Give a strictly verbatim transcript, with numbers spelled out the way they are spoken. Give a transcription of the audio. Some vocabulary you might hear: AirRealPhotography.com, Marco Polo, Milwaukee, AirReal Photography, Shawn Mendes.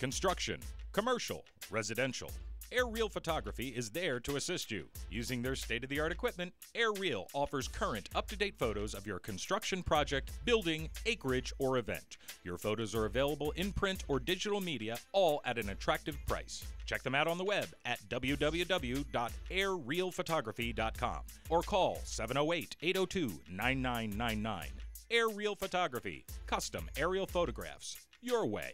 construction, commercial, residential. AirReal Photography is there to assist you. Using their state-of-the-art equipment, AirReal offers current, up-to-date photos of your construction project, building, acreage, or event. Your photos are available in print or digital media, all at an attractive price. Check them out on the web at w w w dot air real photography dot com or call seven oh eight, eight oh two, nine nine nine nine. AirReal Photography. Custom aerial photographs. Your way.